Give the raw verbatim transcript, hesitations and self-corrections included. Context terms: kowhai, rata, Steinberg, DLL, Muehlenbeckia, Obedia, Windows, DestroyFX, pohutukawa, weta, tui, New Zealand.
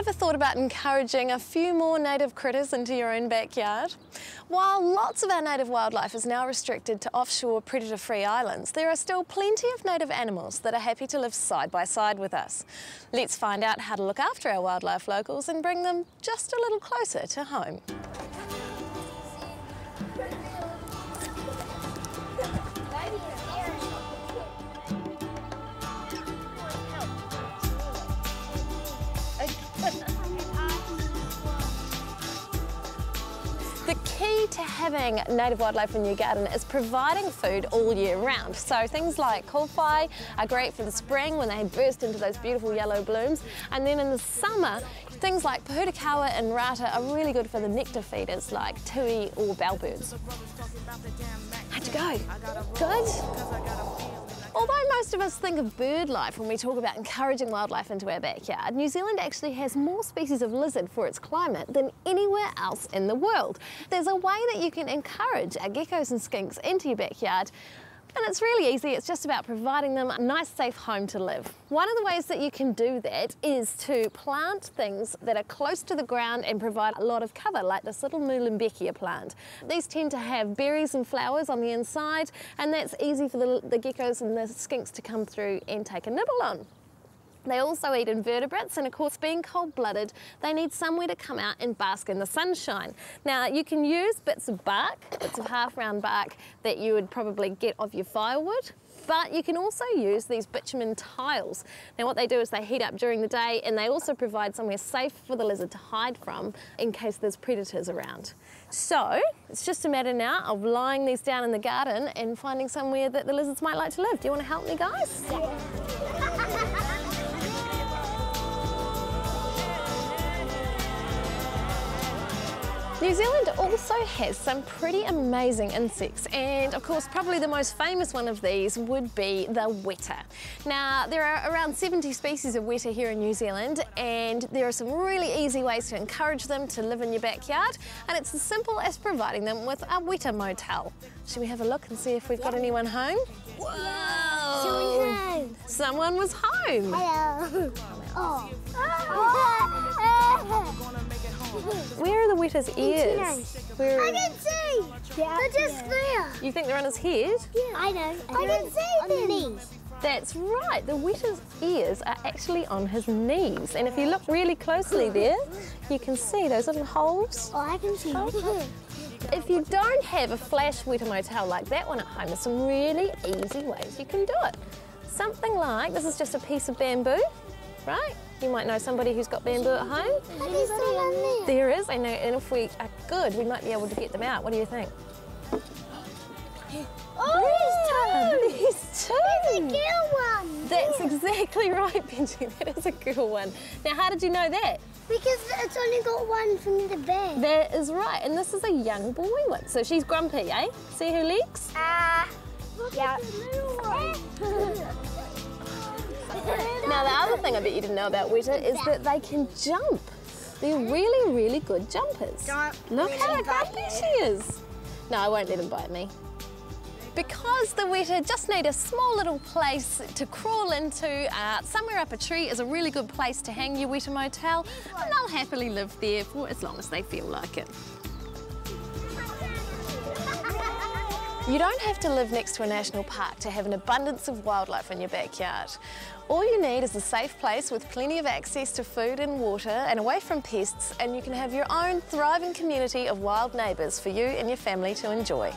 ever thought about encouraging a few more native critters into your own backyard? While lots of our native wildlife is now restricted to offshore predator-free islands, there are still plenty of native animals that are happy to live side by side with us. Let's find out how to look after our wildlife locals and bring them just a little closer to home. To having native wildlife in your garden is providing food all year round. So things like kowhai are great for the spring when they burst into those beautiful yellow blooms, and then in the summer things like pohutukawa and rata are really good for the nectar feeders like tui or bellbirds. How'd you go? Good? Although most of us think of bird life when we talk about encouraging wildlife into our backyard, New Zealand actually has more species of lizard for its climate than anywhere else in the world. There's a way that you can encourage our geckos and skinks into your backyard, and it's really easy. It's just about providing them a nice, safe home to live. One of the ways that you can do that is to plant things that are close to the ground and provide a lot of cover, like this little Muehlenbeckia plant. These tend to have berries and flowers on the inside, and that's easy for the, the geckos and the skinks to come through and take a nibble on. They also eat invertebrates, and of course, being cold-blooded, they need somewhere to come out and bask in the sunshine. Now, you can use bits of bark, bits of half-round bark that you would probably get off your firewood, but you can also use these bitumen tiles. Now, what they do is they heat up during the day, and they also provide somewhere safe for the lizard to hide from in case there's predators around. So, it's just a matter now of lying these down in the garden and finding somewhere that the lizards might like to live. Do you want to help me, guys? Yeah. New Zealand also has some pretty amazing insects, and of course probably the most famous one of these would be the weta. Now there are around seventy species of weta here in New Zealand, and there are some really easy ways to encourage them to live in your backyard, and it's as simple as providing them with a weta motel. Should we have a look and see if we've got anyone home? Whoa! Someone was home! Hello! Oh. Where are the weta's ears? Where are... I can see! They're just there! You think they're on his head? Yeah. I know. And I can see them! On the knees. That's right, the weta's ears are actually on his knees. And if you look really closely there, you can see those little holes. Oh, I can see. Oh. If you don't have a flash weta motel like that one at home, there's some really easy ways you can do it. Something like, this is just a piece of bamboo, right? You might know somebody who's got bamboo at home. There? there is, I know, and if we are good, we might be able to get them out. What do you think? Oh, there's two! There's two! That's a good one! That's yeah. exactly right, Benji, that is a good one. Now, how did you know that? Because it's only got one from the back. That is right, and this is a young boy one. So she's grumpy, eh? See her legs? Ah, uh, yeah. Now the other thing I bet you didn't know about weta is that they can jump. They're really, really good jumpers. Don't Look how grumpy she is. No, I won't let them bite me. Because the weta just need a small little place to crawl into, uh, somewhere up a tree is a really good place to hang your weta motel, and they'll happily live there for as long as they feel like it. You don't have to live next to a national park to have an abundance of wildlife in your backyard. All you need is a safe place with plenty of access to food and water and away from pests, and you can have your own thriving community of wild neighbours for you and your family to enjoy.